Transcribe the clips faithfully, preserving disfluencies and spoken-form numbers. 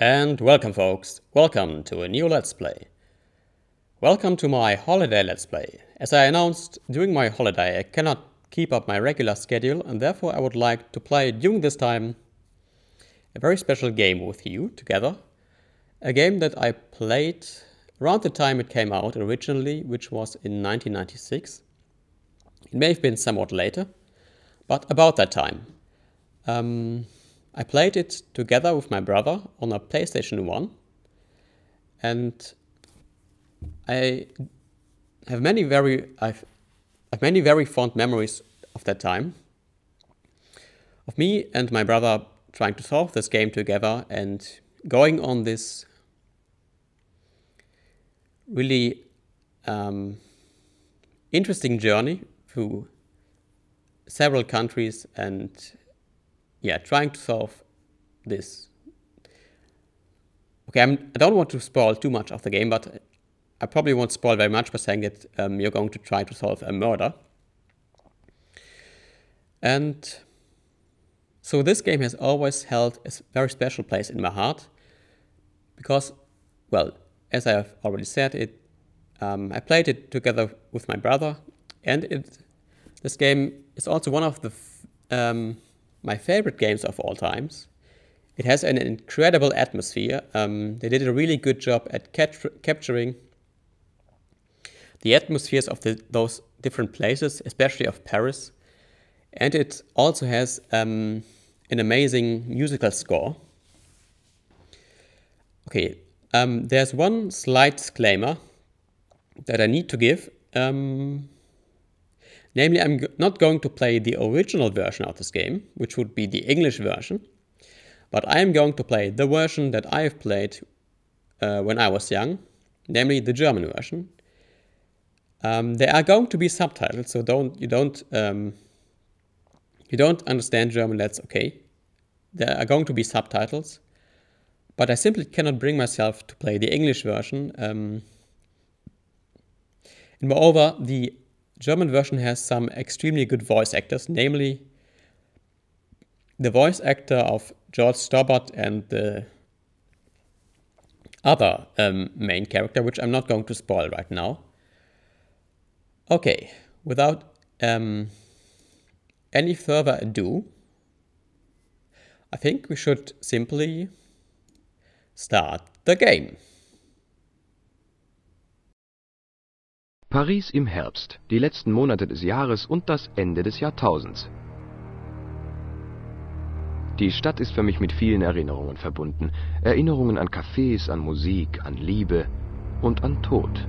And welcome folks, welcome to a new Let's Play. Welcome to my holiday Let's Play. As I announced, during my holiday I cannot keep up my regular schedule and therefore I would like to play during this time a very special game with you together. A game that I played around the time it came out originally, which was in nineteen ninety-six. It may have been somewhat later, but about that time. Um, I played it together with my brother on a PlayStation one, and I have many very I've, I've many very fond memories of that time, of me and my brother trying to solve this game together and going on this really um, interesting journey through several countries and yeah, trying to solve this. Okay, I'm, I don't want to spoil too much of the game, but I probably won't spoil very much by saying that um, you're going to try to solve a murder. And so this game has always held a very special place in my heart because, well, as I have already said, it um, I played it together with my brother, and it this game is also one of the f um, my favorite games of all times. It has an incredible atmosphere. Um, they did a really good job at capturing the atmospheres of the, those different places, especially of Paris. And it also has um, an amazing musical score. Okay, um, there's one slight disclaimer that I need to give. Um, Namely, I'm not going to play the original version of this game, which would be the English version, but I am going to play the version that I have played uh, when I was young, namely the German version. Um, there are going to be subtitles, so don't you don't um, you don't understand German? That's okay. There are going to be subtitles, but I simply cannot bring myself to play the English version. Um, and moreover, the German version has some extremely good voice actors, namely the voice actor of George Stobbart and the other um, main character, which I'm not going to spoil right now. Okay, without um, any further ado, I think we should simply start the game. Paris im Herbst, die letzten Monate des Jahres und das Ende des Jahrtausends. Die Stadt ist für mich mit vielen Erinnerungen verbunden. Erinnerungen an Cafés, an Musik, an Liebe und an Tod.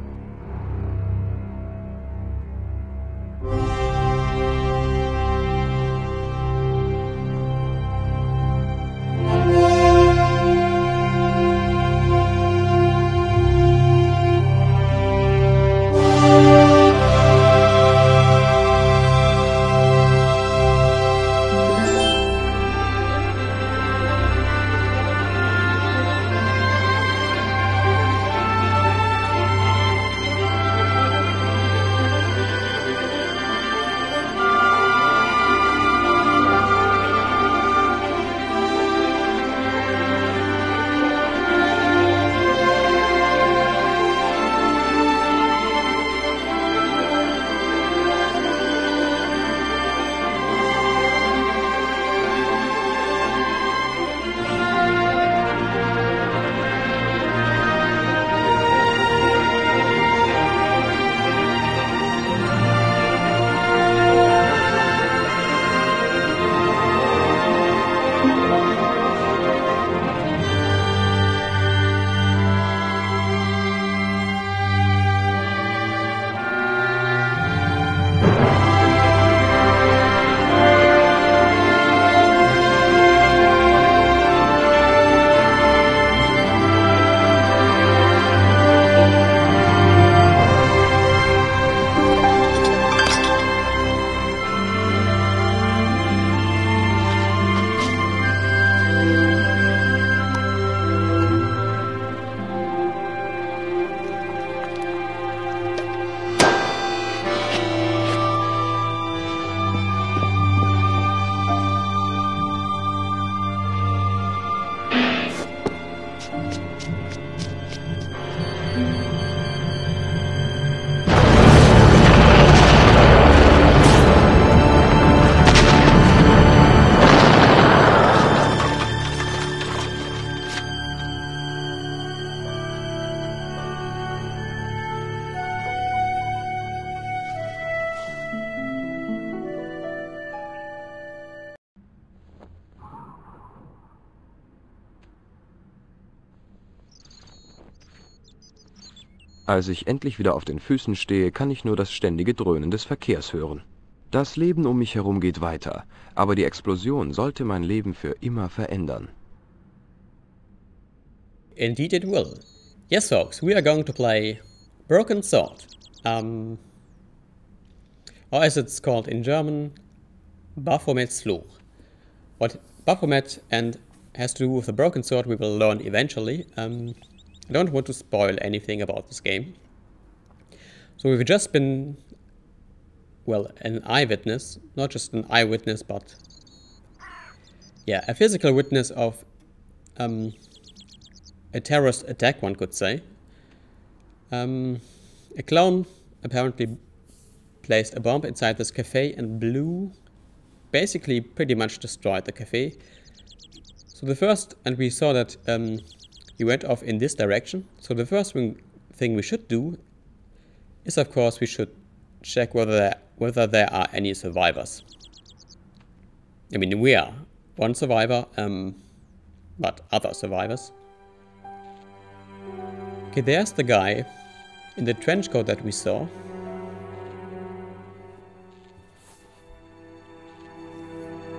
Als ich endlich wieder auf den Füßen stehe, kann ich nur das ständige Dröhnen des Verkehrs hören. Das Leben um mich herum geht weiter, aber die Explosion sollte mein Leben für immer verändern. Indeed it will. Yes folks, we are going to play Broken Sword. Um, or as it's called in German, Baphomets Fluch. What Baphomet and has to do with the Broken Sword we will learn eventually. Um, I don't want to spoil anything about this game. So we've just been, well, an eyewitness, not just an eyewitness, but yeah, a physical witness of um, a terrorist attack, one could say. Um, a clown apparently placed a bomb inside this cafe and blew, basically pretty much destroyed the cafe. So the first, and we saw that um, he went off in this direction, so the first thing we should do is, of course, we should check whether whether there are any survivors. I mean, we are one survivor, um, but other survivors. Okay, there's the guy in the trench coat that we saw.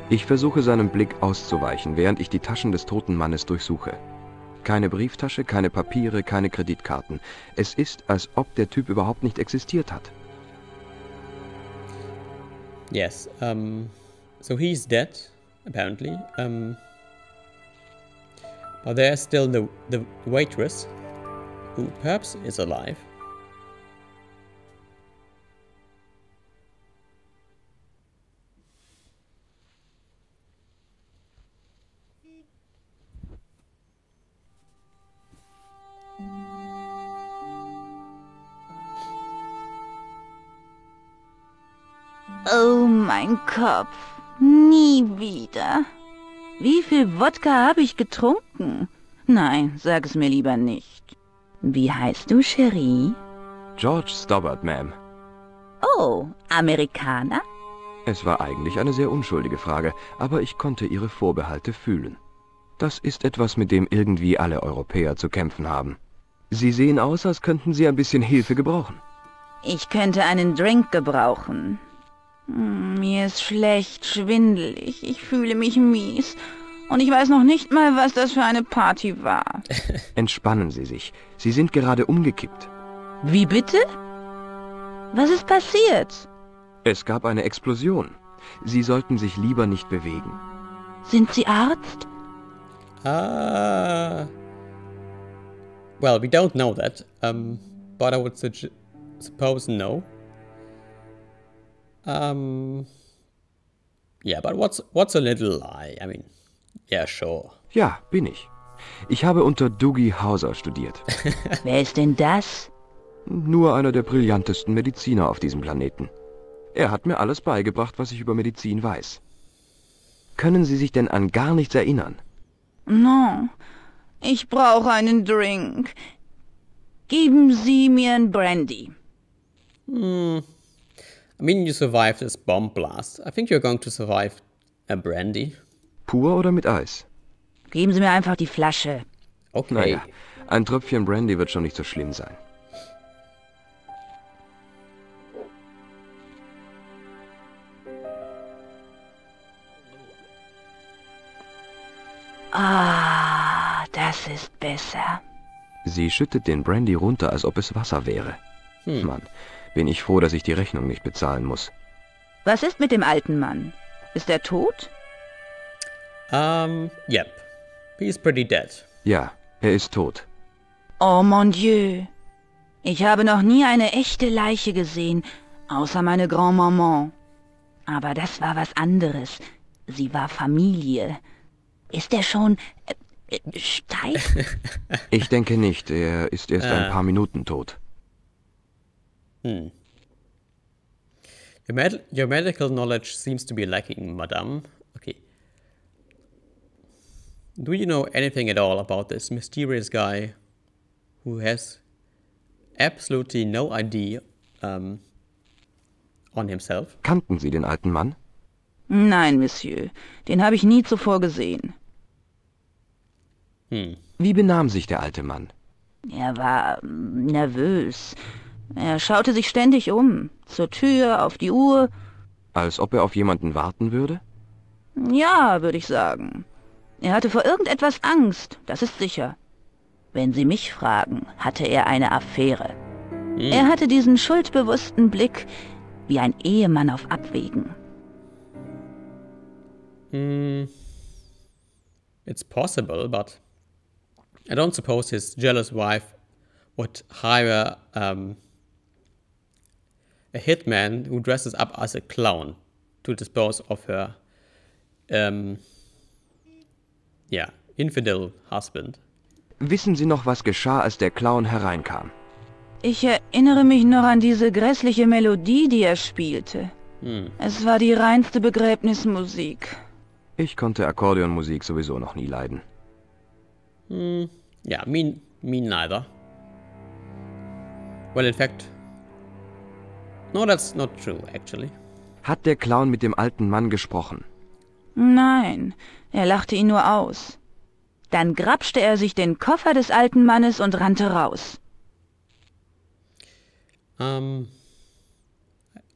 Ich versuche, seinem Blick auszuweichen, während ich die Taschen des toten Mannes durchsuche. Keine Brieftasche, keine Papiere, keine Kreditkarten. Es ist, als ob der Typ überhaupt nicht existiert hat. Yes, um, so he's dead, apparently. Um, but there's still the, the waitress, who perhaps is alive. Oh, mein Kopf. Nie wieder. Wie viel Wodka habe ich getrunken? Nein, sag es mir lieber nicht. Wie heißt du, Cherie? George Stobbart, Ma'am. Oh, Amerikaner? Es war eigentlich eine sehr unschuldige Frage, aber ich konnte ihre Vorbehalte fühlen. Das ist etwas, mit dem irgendwie alle Europäer zu kämpfen haben. Sie sehen aus, als könnten sie ein bisschen Hilfe gebrauchen. Ich könnte einen Drink gebrauchen. Mir ist schlecht, schwindelig, ich fühle mich mies und ich weiß noch nicht mal, was das für eine Party war. Entspannen Sie sich, Sie sind gerade umgekippt. Wie bitte? Was ist passiert? Es gab eine Explosion. Sie sollten sich lieber nicht bewegen. Sind Sie Arzt? Ah. Well, we don't know that, um, but I would suppose no. Um, yeah, but what's, what's a little lie? I mean, yeah, sure. Ja, bin ich. Ich habe unter Dougie Hauser studiert. Wer ist denn das? Nur einer der brillantesten Mediziner auf diesem Planeten. Er hat mir alles beigebracht, was ich über Medizin weiß. Können Sie sich denn an gar nichts erinnern? No, ich brauche einen Drink. Geben Sie mir einen Brandy. Hm. I mean, you survived this bomb blast. I think you're going to survive a brandy. Pur oder mit Eis? Geben Sie mir einfach die Flasche. Okay. Naja, ein Tröpfchen Brandy wird schon nicht so schlimm sein. Ah, das ist besser. Sie schüttet den Brandy runter, als ob es Wasser wäre. Hm. Mann. Bin ich froh, dass ich die Rechnung nicht bezahlen muss. Was ist mit dem alten Mann? Ist er tot? Um, yep. He's pretty dead. Ja, er ist tot. Oh mon Dieu. Ich habe noch nie eine echte Leiche gesehen, außer meine Grand-Maman. Aber das war was anderes. Sie war Familie. Ist er schon äh, äh, steif? Ich denke nicht. Er ist erst uh. ein paar Minuten tot. Hmm. Your, med your medical knowledge seems to be lacking, madame. Okay. Do you know anything at all about this mysterious guy who has absolutely no I D um, on himself? Kannten Sie den alten Mann? Nein, Monsieur. Den habe ich nie zuvor gesehen. Hm. Wie benahm sich der alte Mann? Er war nervös. Er schaute sich ständig um, zur Tür, auf die Uhr. Als ob er auf jemanden warten würde? Ja, würde ich sagen. Er hatte vor irgendetwas Angst, das ist sicher. Wenn Sie mich fragen, hatte er eine Affäre. Hm. Er hatte diesen schuldbewussten Blick wie ein Ehemann auf Abwägen. Hm. It's possible, but I don't suppose his jealous wife would hire um, a hitman who dresses up as a clown to dispose of her um, yeah, infidel husband. Wissen Sie noch, was geschah, als der Clown hereinkam? Ich erinnere mich noch an diese grässliche Melodie, die er spielte. Hm. Es war die reinste Begräbnismusik. Ich konnte Akkordeonmusik sowieso noch nie leiden. Hm, ja, me, me neither. Well, in fact... No, that's not true, actually. Hat der Clown mit dem alten Mann gesprochen? Nein, er lachte ihn nur aus. Dann grapschte er sich den Koffer des alten Mannes und rannte raus. Um,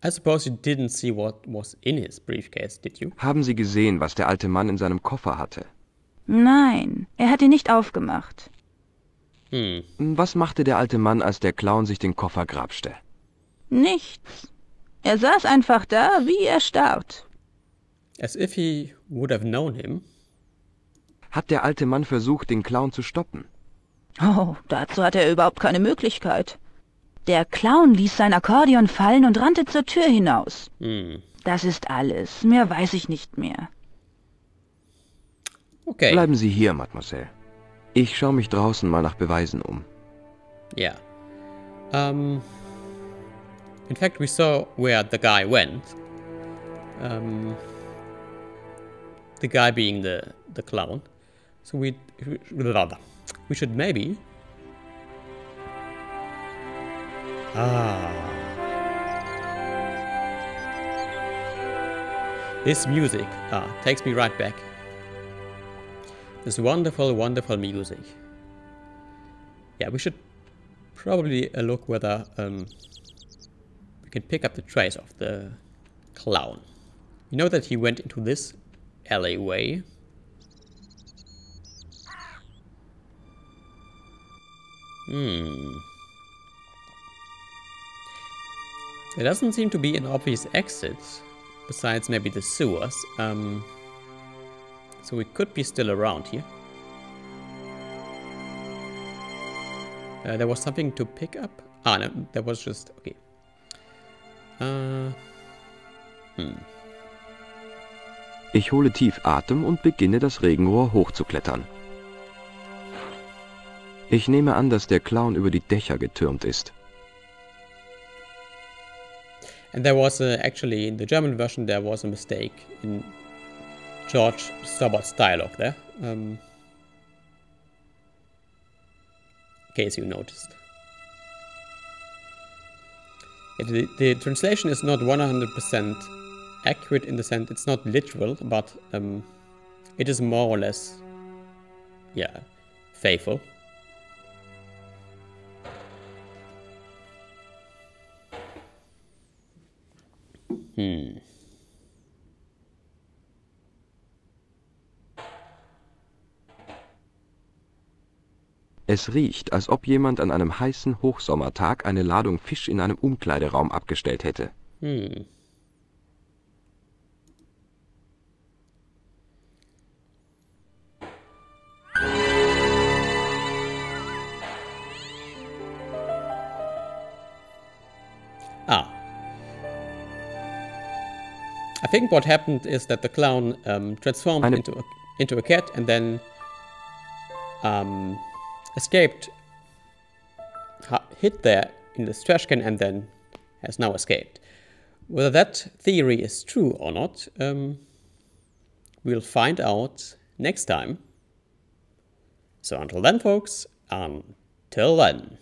I suppose you didn't see what was in his briefcase, did you? Haben Sie gesehen, was der alte Mann in seinem Koffer hatte? Nein, er hat ihn nicht aufgemacht. Hm. Was machte der alte Mann, als der Clown sich den Koffer grapschte? Nichts. Er saß einfach da, wie erstarrt. As if he would have known him. Hat der alte Mann versucht, den Clown zu stoppen? Oh, dazu hatte er überhaupt keine Möglichkeit. Der Clown ließ sein Akkordeon fallen und rannte zur Tür hinaus. Hm. Das ist alles. Mehr weiß ich nicht mehr. Okay. Bleiben Sie hier, Mademoiselle. Ich schaue mich draußen mal nach Beweisen um. Ja. Yeah. Um, in fact, we saw where the guy went. Um, the guy being the, the clown. So we, we should maybe... Ah. This music ah, takes me right back. This wonderful, wonderful music. Yeah, we should probably uh, look whether um, we can pick up the trace of the clown. You know that he went into this alleyway. Hmm. There doesn't seem to be an obvious exit, besides maybe the sewers, um, so we could be still around here. Uh, there was something to pick up? Ah, no, there was just... okay. Uh, hmm. Ich hole tief Atem und beginne, das Regenrohr hochzuklettern. Ich nehme an, dass der Clown über die Dächer getürmt ist. And there was a, actually, in the German version, there was a mistake in George Stobbart's dialogue there. Um, in case you noticed. The, the translation is not one hundred percent accurate in the sense, it's not literal, but um, it is more or less, yeah, faithful. Hmm. Es riecht, als ob jemand an einem heißen Hochsommertag eine Ladung Fisch in einem Umkleideraum abgestellt hätte. Hm. Ah. I think what happened is that the clown um, transformed Eine into a, into a cat and then um, escaped, ha hid there in this trash can and then has now escaped. Whether that theory is true or not, um, we'll find out next time. So until then, folks, until then.